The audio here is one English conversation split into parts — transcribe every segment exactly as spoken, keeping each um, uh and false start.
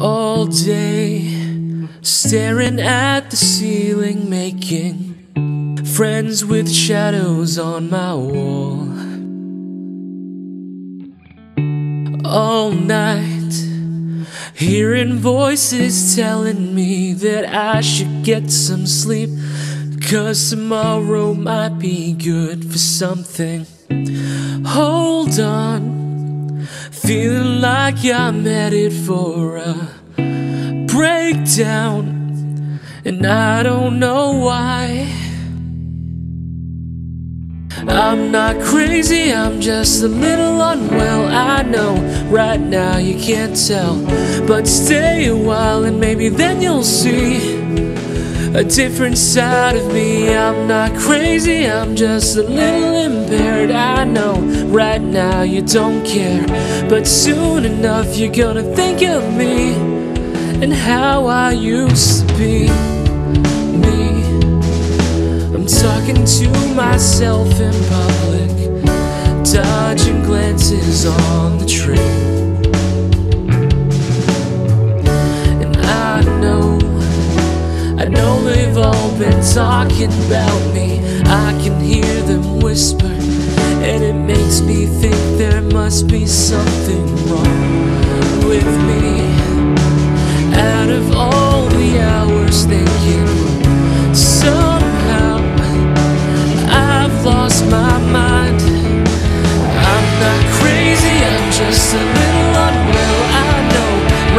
all day, staring at the ceiling, making friends with shadows on my wall. All night, hearing voices telling me that I should get some sleep, 'cause tomorrow might be good for something. Hold on, feeling like I'm headed for a breakdown, and I don't know why. I'm not crazy, I'm just a little unwell. I know right now you can't tell, but stay a while and maybe then you'll see a different side of me. I'm not crazy, I'm just a little impaired. I know right now you don't care, but soon enough you're gonna think of me and how I used to be. Me, I'm talking to myself in public, dodging glances on the train. They've all been talking about me, I can hear them whisper, and it makes me think there must be something wrong with me. Out of all the hours thinking, somehow I've lost my mind. I'm not crazy, I'm just a little unwell. I know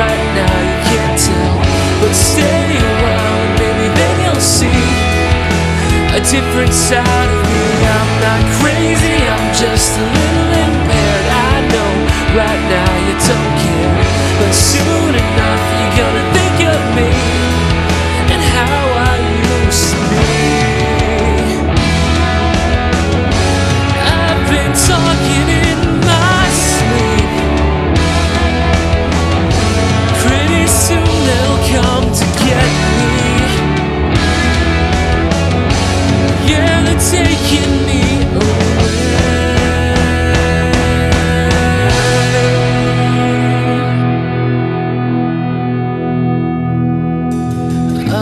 right now you can't tell, but stay awhile. A different side of me. I'm not crazy, I'm just a little impaired. I know right now you don't care, but soon enough you're gonna think of me and how I used to be. I've been talking in my sleep. Pretty soon they'll come to get me. Yeah, they're taking me away.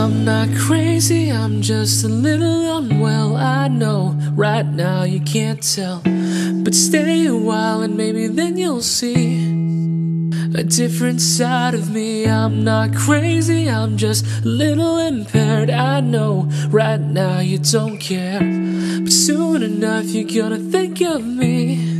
I'm not crazy, I'm just a little unwell. I know right now you can't tell, but stay a while and maybe then you'll see a different side of me. I'm not crazy, I'm just a little impaired. I know right now you don't care, but soon enough you're gonna think of me